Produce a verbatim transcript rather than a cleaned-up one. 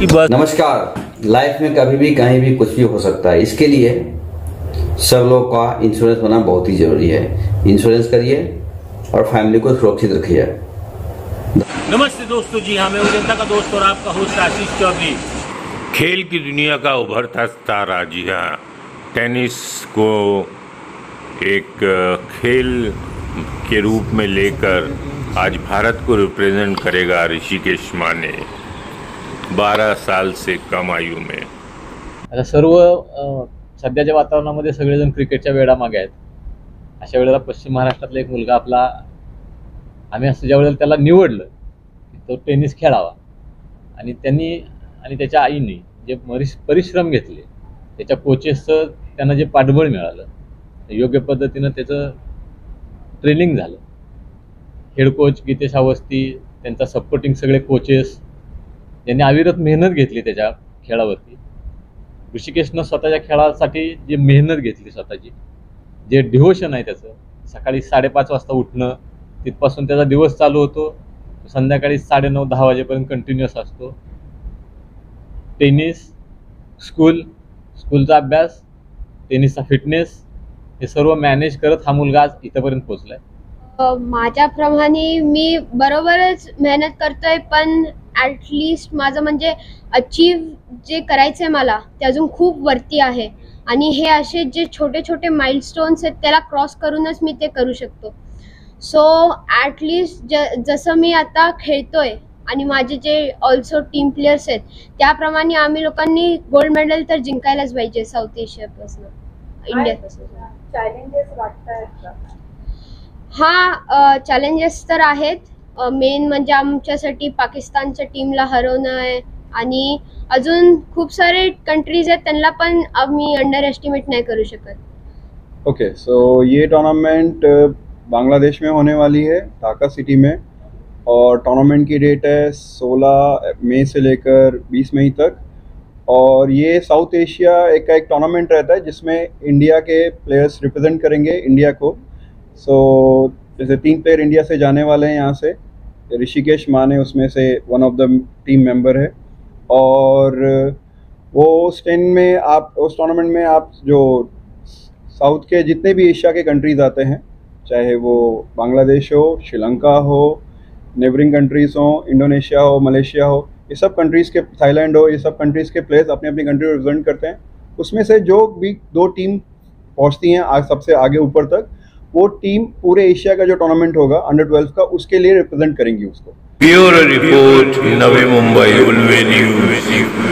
की बात। नमस्कार। लाइफ में कभी भी कहीं भी कुछ भी हो सकता है, इसके लिए सब लोग का इंश्योरेंस होना बहुत ही जरूरी है। इंश्योरेंस करिए और फैमिली को सुरक्षित रखिए। नमस्ते दोस्तों जी, हाँ मैं जनता का दोस्त और आपका होस्ट आशीष चौधरी। खेल की दुनिया का उभरता तारा, जी हाँ, टेनिस को एक खेल के रूप में लेकर आज भारत को रिप्रेजेंट करेगा ऋषिकेश माने बारह साल से कम आयु में। आता सर्व सध्याच्या वातावरणामध्ये सगळेजण क्रिकेटच्या वेळा मागे आहेत। अशा वेळेला पश्चिम महाराष्ट्रातला एक मुलगा आपला, आम्ही असं ज्या वेळेला त्याला निवडलं तो टेनिस खेळावा, आणि त्यांनी आणि त्याच्या आईने जे परिश्रम घेतले, त्याच्या कोचेसचं त्यांना जे पाठबळ मिळालं, योग्य पद्धतीने त्याचं ट्रेनिंग झालं, हेड कोच गीतेश अवस्थी, त्यांचा सपोर्टिंग सगळे कोचेस, त्यांनी अविरत मेहनत घेतली त्याच्या खेळावरती। ऋषिकेशनं स्वतःच्या खेळासाठी जी मेहनत घेतली, स्वतःची जे डिव्होशन आहे त्याचं, सकाळी साडेपाच वाजता उठणं, तिथपासून त्याचा दिवस चालू होतो, संध्याकाळी साडेनऊ दहा वाजेपर्यंत कंटिन्युअस असतो। टेनिस, स्कूल, स्कूलचा अभ्यास, टेनिसचा फिटनेस, हे सर्व मॅनेज करत हा मुलगा आज इथपर्यंत पोहोचलाय। माझ्याप्रमाणे मी बरोबरच मेहनत करतोय, पण ॲटलीस्ट माझं म्हणजे अचीव जे करायचं आहे मला ते अजून खूप वरती आहे, आणि हे असे जे छोटे छोटे माइलस्टोन्स आहेत त्याला क्रॉस करूनच मी ते करू शकतो। सो ॲटलीस्ट ज जसं मी आता खेळतोय आणि माझे जे ऑल्सो टीम प्लेयर्स आहेत त्याप्रमाणे आम्ही लोकांनी गोल्ड मेडल तर जिंकायलाच पाहिजे साऊथ एशियापासून, इंडियापासून। चॅलेंजेस वाटतात का? हाँ, चॅलेंजेस तर आहेत। मेन म्हणजे आमच्यासाठी पाकिस्तानच्या टीमला हरवणं आहे, आणि अजून खूप सारे कंट्रीज आहेत त्यांना पण आम्ही अंडर एस्टिमेट नहीं करू शकत। ओके, सो ये टूर्नामेंट बांग्लादेश में होने वाली है, ढाका सिटी में, और टूर्नामेंट की डेट है सोलह मई से लेकर बीस मई तक। और ये साउथ एशिया का एक टूर्नामेंट रहता है जिसमें इंडिया के प्लेयर्स रिप्रेजेंट करेंगे इंडिया को। सो so, जैसे तीन प्लेयर इंडिया से जाने वाले हैं यहाँ से, ऋषिकेश माने उसमें से one of the team member है, और वो उस टेन में आप उस टूर्नामेंट में आप जो साउथ के जितने भी एशिया के कंट्रीज़ आते हैं, चाहे वो बांग्लादेश हो, श्रीलंका हो, नेबरिंग कंट्रीज़ हो, इंडोनेशिया हो, मलेशिया हो, ये सब कंट्रीज़ के, थाईलैंड हो, ये सब कंट्रीज़ के प्लेयर्स अपनी अपनी कंट्री को रिप्रेजेंट करते हैं। उसमें से जो भी दो टीम पहुँचती हैं आज सबसे आगे ऊपर तक, वो टीम पूरे एशिया का जो टूर्नामेंट होगा अंडर ट्वेल्व का, उसके लिए रिप्रेजेंट करेंगी उसको। Bureau report, Navi Mumbai.